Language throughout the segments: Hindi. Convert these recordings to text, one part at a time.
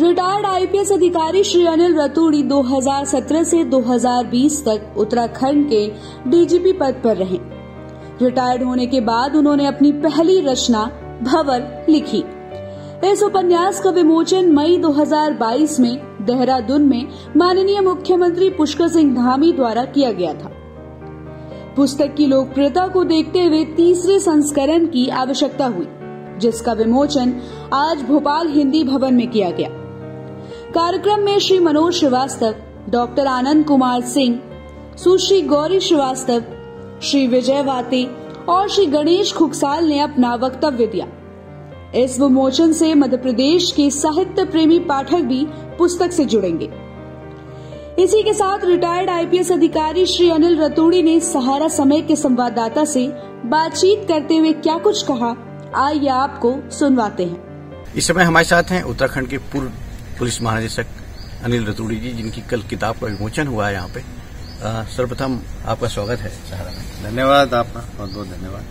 रिटायर्ड आईपीएस अधिकारी श्री अनिल रतूड़ी 2017 से 2020 तक उत्तराखंड के डीजीपी पद पर रहे। रिटायर्ड होने के बाद उन्होंने अपनी पहली रचना भंवर लिखी। इस उपन्यास का विमोचन मई 2022 में देहरादून में माननीय मुख्यमंत्री पुष्कर सिंह धामी द्वारा किया गया था। पुस्तक की लोकप्रियता को देखते हुए तीसरे संस्करण की आवश्यकता हुई, जिसका विमोचन आज भोपाल हिंदी भवन में किया गया। कार्यक्रम में श्री मनोज श्रीवास्तव, डॉक्टर आनंद कुमार सिंह, सुश्री गौरी श्रीवास्तव, श्री विजय वाती और श्री गणेश खुक्साल ने अपना वक्तव्य दिया। इस विमोचन से मध्य प्रदेश के साहित्य प्रेमी पाठक भी पुस्तक से जुड़ेंगे। इसी के साथ रिटायर्ड आईपीएस अधिकारी श्री अनिल रतूड़ी ने सहारा समय के संवाददाता से बातचीत करते हुए क्या कुछ कहा, आइए आपको सुनवाते हैं। इस समय हमारे साथ हैं उत्तराखंड के पूर्व पुलिस महानिदेशक अनिल रतूड़ी जी, जिनकी कल किताब का विमोचन हुआ है। यहाँ पे सर्वप्रथम आपका स्वागत है सहारा में। धन्यवाद आपका, बहुत बहुत धन्यवाद।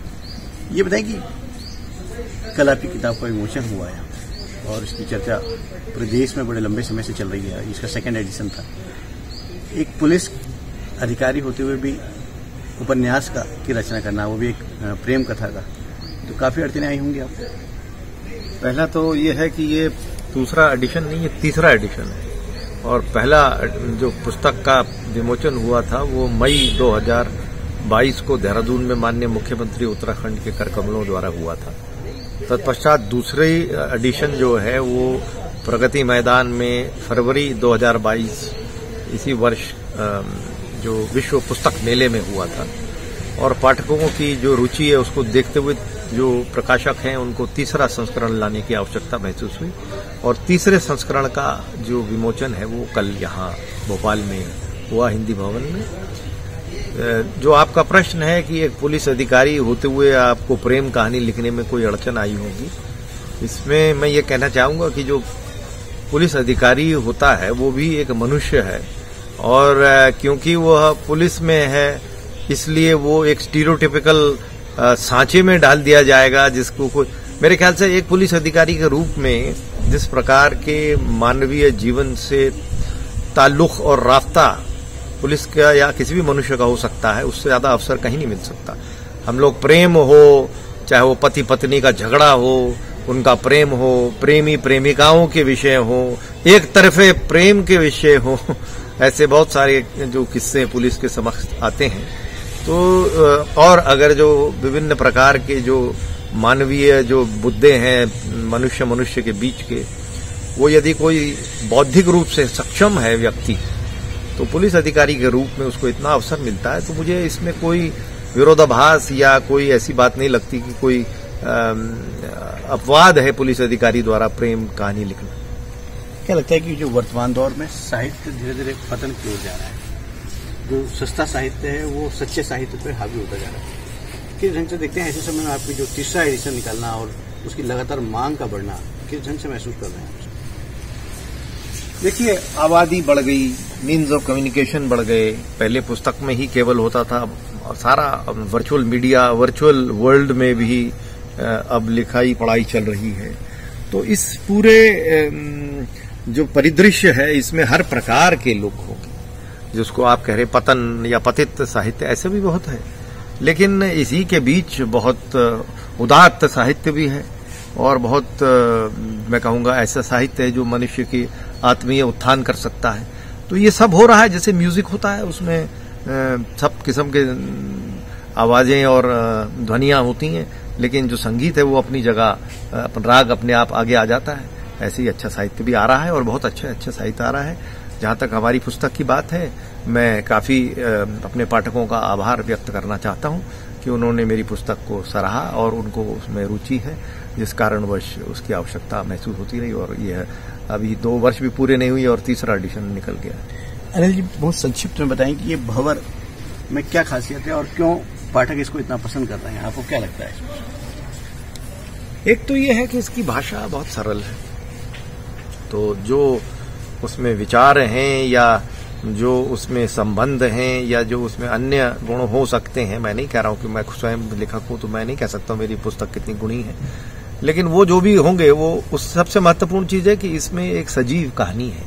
ये बताएं कि कल आपकी किताब का विमोचन हुआ है और इसकी चर्चा प्रदेश में बड़े लंबे समय से चल रही है। इसका सेकंड एडिशन था। एक पुलिस अधिकारी होते हुए भी उपन्यास का की रचना करना, वो भी एक प्रेम कथा का, तो काफी अड़चने आई होंगी आपको। पहला तो ये है कि ये दूसरा एडिशन नहीं, ये तीसरा एडिशन है। और पहला जो पुस्तक का विमोचन हुआ था वो मई 2022 को देहरादून में माननीय मुख्यमंत्री उत्तराखंड के करकमलों द्वारा हुआ था। तत्पश्चात दूसरे एडिशन जो है वो प्रगति मैदान में फरवरी 2022 इसी वर्ष जो विश्व पुस्तक मेले में हुआ था। और पाठकों की जो रुचि है उसको देखते हुए जो प्रकाशक हैं उनको तीसरा संस्करण लाने की आवश्यकता महसूस हुई और तीसरे संस्करण का जो विमोचन है वो कल यहाँ भोपाल में हुआ, हिंदी भवन में। जो आपका प्रश्न है कि एक पुलिस अधिकारी होते हुए आपको प्रेम कहानी लिखने में कोई अड़चन आई होगी, इसमें मैं ये कहना चाहूंगा कि जो पुलिस अधिकारी होता है वो भी एक मनुष्य है और क्योंकि वह पुलिस में है इसलिए वो एक स्टीरियोटिपिकल सांचे में डाल दिया जाएगा, जिसको कोई मेरे ख्याल से एक पुलिस अधिकारी के रूप में जिस प्रकार के मानवीय जीवन से ताल्लुक और रास्ता पुलिस का या किसी भी मनुष्य का हो सकता है, उससे ज्यादा अवसर कहीं नहीं मिल सकता। हम लोग प्रेम हो, चाहे वो पति पत्नी का झगड़ा हो, उनका प्रेम हो, प्रेमी प्रेमिकाओं के विषय हो, एक तरफे प्रेम के विषय हो, ऐसे बहुत सारे जो किस्से पुलिस के समक्ष आते हैं। तो और अगर जो विभिन्न प्रकार के जो मानवीय जो मुद्दे हैं मनुष्य मनुष्य के बीच के, वो यदि कोई बौद्धिक रूप से सक्षम है व्यक्ति तो पुलिस अधिकारी के रूप में उसको इतना अवसर मिलता है, तो मुझे इसमें कोई विरोधाभास या कोई ऐसी बात नहीं लगती कि कोई अपवाद है पुलिस अधिकारी द्वारा प्रेम कहानी लिखना। क्या लगता है कि जो वर्तमान दौर में साहित्य धीरे धीरे पतन की ओर जा रहा है, जो सस्ता साहित्य है वो सच्चे साहित्य पर हावी होता जा रहा है, किस ढंग से देखते हैं ऐसे समय में आपकी जो तीसरा एडिशन निकालना और उसकी लगातार मांग का बढ़ना, किस ढंग से महसूस कर रहे हैं? देखिए, आबादी बढ़ गई, मीन्स ऑफ कम्युनिकेशन बढ़ गए। पहले पुस्तक में ही केवल होता था, सारा वर्चुअल मीडिया, वर्चुअल वर्ल्ड में भी अब लिखाई पढ़ाई चल रही है। तो इस पूरे जो परिदृश्य है इसमें हर प्रकार के लोग होंगे, जिसको आप कह रहे पतन या पतित साहित्य, ऐसे भी बहुत है। लेकिन इसी के बीच बहुत उदात्त साहित्य भी है और बहुत मैं कहूँगा ऐसा साहित्य है जो मनुष्य की आत्मीय उत्थान कर सकता है। तो ये सब हो रहा है, जैसे म्यूजिक होता है उसमें सब किस्म के आवाजें और ध्वनियां होती हैं, लेकिन जो संगीत है वो अपनी जगह, अपन राग अपने आप आगे आ जाता है। ऐसे ही अच्छा साहित्य भी आ रहा है और बहुत अच्छा अच्छा साहित्य आ रहा है। जहाँ तक हमारी पुस्तक की बात है, मैं काफी अपने पाठकों का आभार व्यक्त करना चाहता हूँ कि उन्होंने मेरी पुस्तक को सराहा और उनको उसमें रुचि है, जिस कारणवश उसकी आवश्यकता महसूस होती रही और यह अभी 2 वर्ष भी पूरे नहीं हुई और तीसरा एडिशन निकल गया। अनिल जी, बहुत संक्षिप्त में बताएं कि ये भंवर में क्या खासियत है और क्यों पाठक इसको इतना पसंद करते हैं, आपको क्या लगता है? एक तो ये है कि इसकी भाषा बहुत सरल है, तो जो उसमें विचार हैं या जो उसमें संबंध हैं या जो उसमें अन्य गुण हो सकते हैं, मैं नहीं कह रहा हूं कि मैं स्वयं लेखक हूं तो मैं नहीं कह सकता हूं मेरी पुस्तक कितनी गुणी है, लेकिन वो जो भी होंगे वो उस सबसे महत्वपूर्ण चीज है कि इसमें एक सजीव कहानी है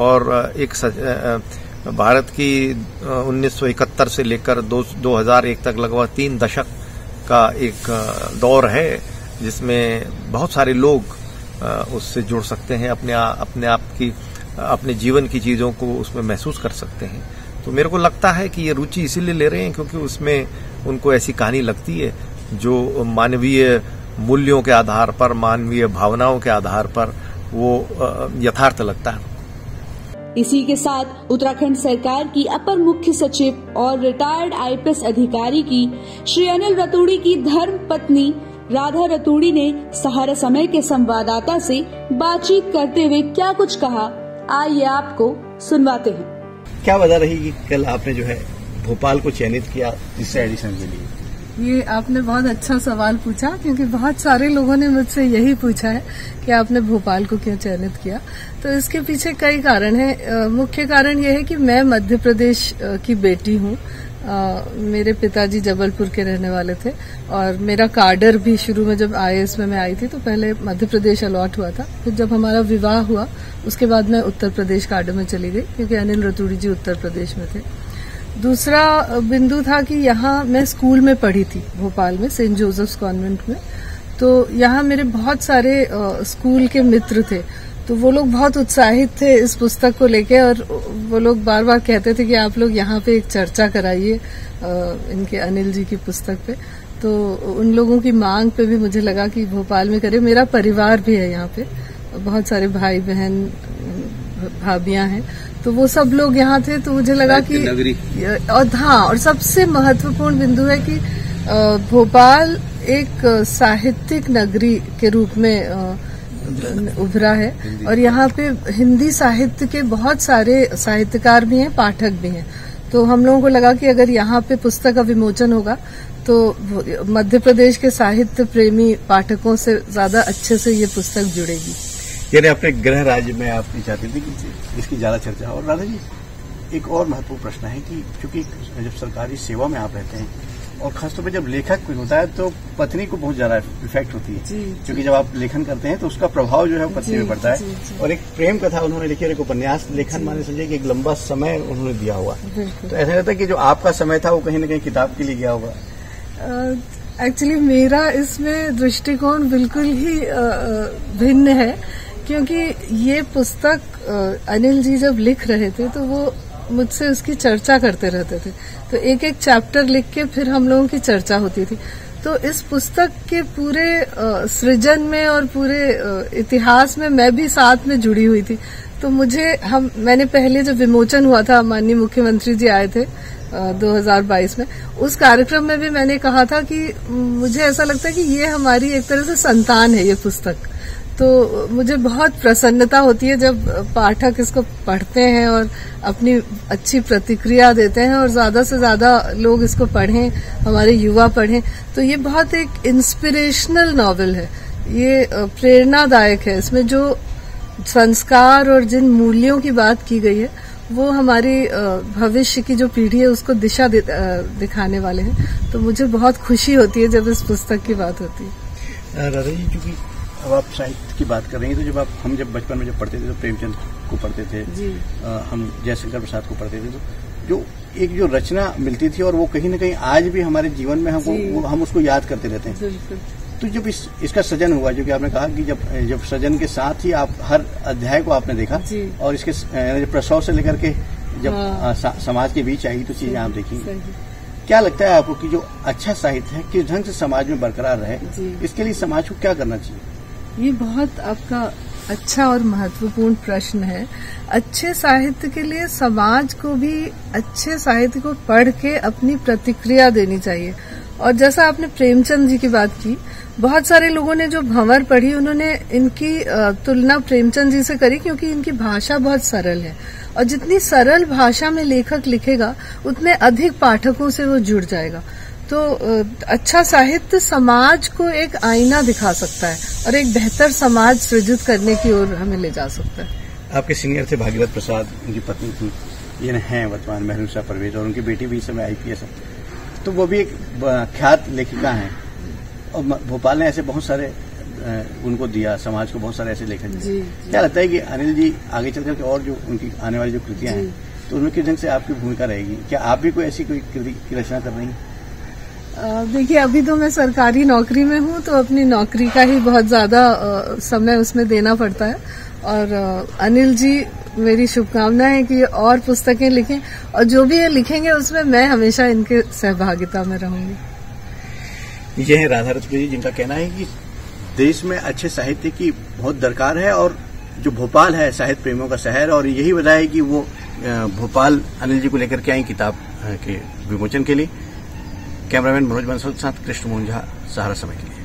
और एक भारत की 1971 से लेकर 2001 तक लगभग 3 दशक का एक दौर है जिसमें बहुत सारे लोग उससे जुड़ सकते हैं, अपने जीवन की चीजों को उसमें महसूस कर सकते हैं। तो मेरे को लगता है कि ये रुचि इसीलिए ले रहे हैं क्योंकि उसमें उनको ऐसी कहानी लगती है जो मानवीय मूल्यों के आधार पर, मानवीय भावनाओं के आधार पर वो यथार्थ लगता है। इसी के साथ उत्तराखंड सरकार की अपर मुख्य सचिव और रिटायर्ड आईपीएस अधिकारी की श्री अनिल रतूड़ी की धर्म पत्नी राधा रतूड़ी ने सहारा समय के संवाददाता से बातचीत करते हुए क्या कुछ कहा, आइए आपको सुनवाते हैं। क्या वजह रही कि कल आपने जो है भोपाल को चयनित किया इस एडिशन के लिए? ये आपने बहुत अच्छा सवाल पूछा क्योंकि बहुत सारे लोगों ने मुझसे यही पूछा है कि आपने भोपाल को क्यों चयनित किया। तो इसके पीछे कई कारण हैं। मुख्य कारण यह है कि मैं मध्य प्रदेश की बेटी हूँ। मेरे पिताजी जबलपुर के रहने वाले थे और मेरा काडर भी शुरू में जब आईएएस में मैं आई थी तो पहले मध्य प्रदेश अलॉट हुआ था। फिर जब हमारा विवाह हुआ उसके बाद मैं उत्तर प्रदेश काडर में चली गई क्योंकि अनिल रतूड़ी जी उत्तर प्रदेश में थे। दूसरा बिंदु था कि यहाँ मैं स्कूल में पढ़ी थी भोपाल में, सेंट जोज़फ कॉन्वेंट में, तो यहाँ मेरे बहुत सारे स्कूल के मित्र थे तो वो लोग बहुत उत्साहित थे इस पुस्तक को लेके और वो लोग बार बार कहते थे कि आप लोग यहाँ पे एक चर्चा कराइए इनके अनिल जी की पुस्तक पे। तो उन लोगों की मांग पे भी मुझे लगा कि भोपाल में करें। मेरा परिवार भी है यहाँ पे, बहुत सारे भाई बहन भाभियां हैं तो वो सब लोग यहाँ थे तो मुझे लगा कि और सबसे महत्वपूर्ण बिंदु है कि भोपाल एक साहित्यिक नगरी के रूप में उभरा है और यहाँ पे हिंदी साहित्य के बहुत सारे साहित्यकार भी हैं, पाठक भी हैं। तो हम लोगों को लगा कि अगर यहाँ पे पुस्तक का विमोचन होगा तो मध्य प्रदेश के साहित्य प्रेमी पाठकों से ज्यादा अच्छे से ये पुस्तक जुड़ेगी। यानी अपने गृह राज्य में आप नहीं चाहती थी कि इसकी ज्यादा चर्चा। और राधा जी, एक और महत्वपूर्ण प्रश्न है कि चूंकि जब सरकारी सेवा में आप रहते हैं और खासतौर पर जब लेखक कोई होता है तो पत्नी को बहुत ज्यादा इफेक्ट होती है क्योंकि जब आप लेखन करते हैं तो उसका प्रभाव जो है पत्नी पे पड़ता है। और एक प्रेम कथा उन्होंने लिखी और एक उपन्यास लेखन माने समझे कि एक लंबा समय उन्होंने दिया हुआ, तो ऐसा लगता है कि जो आपका समय था वो कहीं ना कहीं किताब के लिए गया होगा। एक्चुअली मेरा इसमें दृष्टिकोण बिल्कुल ही भिन्न है क्योंकि ये पुस्तक अनिल जी जब लिख रहे थे तो वो मुझसे उसकी चर्चा करते रहते थे तो एक एक चैप्टर लिख के फिर हम लोगों की चर्चा होती थी। तो इस पुस्तक के पूरे सृजन में और पूरे इतिहास में मैं भी साथ में जुड़ी हुई थी। तो मैंने पहले जब विमोचन हुआ था, माननीय मुख्यमंत्री जी आए थे 2022 में, उस कार्यक्रम में भी मैंने कहा था कि मुझे ऐसा लगता है कि ये हमारी एक तरह से संतान है ये पुस्तक। तो मुझे बहुत प्रसन्नता होती है जब पाठक इसको पढ़ते हैं और अपनी अच्छी प्रतिक्रिया देते हैं और ज्यादा से ज्यादा लोग इसको पढ़ें, हमारे युवा पढ़ें। तो ये बहुत एक इंस्पिरेशनल नॉवेल है, ये प्रेरणादायक है। इसमें जो संस्कार और जिन मूल्यों की बात की गई है वो हमारी भविष्य की जो पीढ़ी है उसको दिशा दिखाने वाले हैं। तो मुझे बहुत खुशी होती है जब इस पुस्तक की बात होती है। राधा जी, क्योंकि अब आप साहित्य की बात कर रही हैं तो जब हम बचपन में जब पढ़ते थे तो प्रेमचंद को पढ़ते थे, हम जयशंकर प्रसाद को पढ़ते थे, तो जो एक जो रचना मिलती थी और वो कहीं ना कहीं आज भी हमारे जीवन में हम उसको याद करते रहते हैं। तो जब इसका सृजन हुआ, जो कि आपने कहा कि जब सृजन के साथ ही आप हर अध्याय को आपने देखा और इसके प्रसव से लेकर के जब समाज के बीच आई तो चीजें आप देखी, क्या लगता है आपको कि जो अच्छा साहित्य है किस ढंग से समाज में बरकरार रहे, इसके लिए समाज को क्या करना चाहिए? ये बहुत आपका अच्छा और महत्वपूर्ण प्रश्न है। अच्छे साहित्य के लिए समाज को भी अच्छे साहित्य को पढ़ के अपनी प्रतिक्रिया देनी चाहिए। और जैसा आपने प्रेमचंद जी की बात की, बहुत सारे लोगों ने जो भंवर पढ़ी उन्होंने इनकी तुलना प्रेमचंद जी से करी क्योंकि इनकी भाषा बहुत सरल है और जितनी सरल भाषा में लेखक लिखेगा उतने अधिक पाठकों से वो जुड़ जाएगा। तो अच्छा साहित्य समाज को एक आईना दिखा सकता है और एक बेहतर समाज सृजित करने की ओर हमें ले जा सकता है। आपके सीनियर थे भागीरथ प्रसाद, उनकी पत्नी थी, ये हैं वर्तमान मेहरूषा परवेज, और उनकी बेटी भी इस समय आईपीएस है, तो वो भी एक ख्यात लेखिका हैं। और भोपाल ने ऐसे बहुत सारे उनको दिया, समाज को बहुत सारे ऐसे लेखक दिए। क्या लगता है कि अनिल जी आगे चल करके और जो उनकी आने वाली जो कृतियाँ हैं तो उनमें किस ढंग से आपकी भूमिका रहेगी? क्या आप भी कोई ऐसी कोई कृति की रचना कर रही हैं? देखिए, अभी तो मैं सरकारी नौकरी में हूँ तो अपनी नौकरी का ही बहुत ज्यादा समय उसमें देना पड़ता है। और अनिल जी, मेरी शुभकामना है कि और पुस्तकें लिखें और जो भी ये लिखेंगे उसमें मैं हमेशा इनके सहभागिता में रहूंगी। ये है राधा रतूड़ी जी, जिनका कहना है कि देश में अच्छे साहित्य की बहुत दरकार है और जो भोपाल है साहित्य प्रेमियों का शहर, और यही वजह है कि वो भोपाल अनिल जी को लेकर के आई किताब के विमोचन के लिए। कैमरामैन मनोज बंसल के साथ कृष्ण मूंझा, सहारा समय के लिए।